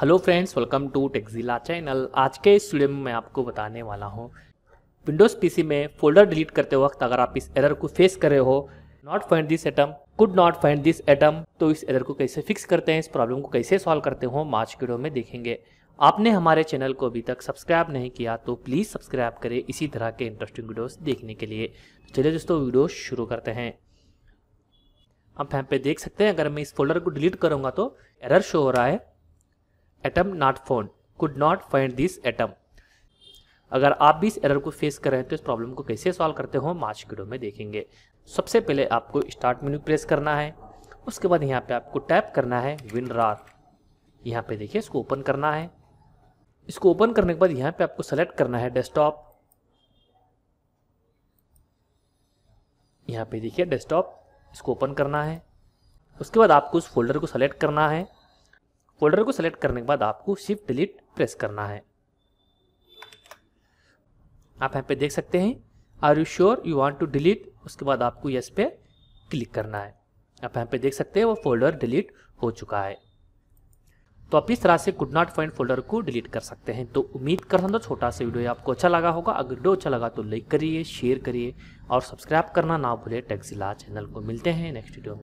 Hello friends, welcome to Techzilla channel. आज के इस वीडियो में मैं आपको बताने वाला हूं, विंडोज़ पीसी में फोल्डर डिलीट करते वक्त अगर आप इस एरर को फेस कर रहे हो, not find this item, could not find this item, तो इस एरर को कैसे फिक्स करते हैं, इस प्रॉब्लम को कैसे सॉल्व करते हो, आज के वीडियो में देखेंगे। आपने हमारे चैनल को अभी तक सब्सक्राइब नहीं किया तो प्लीज़ सब्सक्राइब करें इसी तरह के इंटरेस्टिंग वीडियोस देखने के लिए। चलिए दोस्तों, वीडियो शुरू करते हैं। आप यहाँ पे देख सकते हैं, अगर मैं इस फोल्डर को डिलीट करूँगा तो एरर शो हो रहा है, item not found, could not find this item. अगर आप भी इस एरर को फेस कर रहे हैं तो इस प्रॉब्लम को कैसे सॉल्व करते हो आज के वीडियो में देखेंगे। सबसे पहले आपको स्टार्ट मेन्यू प्रेस करना है, उसके बाद यहाँ पे आपको टैप करना है विनरार। यहाँ पे देखिए, इसको ओपन करना है। इसको ओपन करने के बाद यहाँ पे आपको सेलेक्ट करना है डेस्कटॉप। यहाँ पे देखिए डेस्कटॉप, इसको ओपन करना है। उसके बाद आपको उस फोल्डर को सेलेक्ट करना है। फोल्डर को सेलेक्ट करने के बाद आपको शिफ्ट डिलीट प्रेस करना है। आप यहाँ पे देख सकते हैं, are you sure you want to delete, उसके बाद आपको यस पे क्लिक करना है। आप यहाँ पे देख सकते हैं वो फोल्डर डिलीट हो चुका है। तो आप इस तरह से कुड नॉट फाइंड फोल्डर को डिलीट कर सकते हैं। तो उम्मीद करता हूं छोटा सा वीडियो आपको अच्छा लगा होगा। अगर वीडियो अच्छा लगा तो लाइक करिए, शेयर करिए और सब्सक्राइब करना ना भूले टेक ज़िला चैनल को। मिलते हैं नेक्स्ट वीडियो में।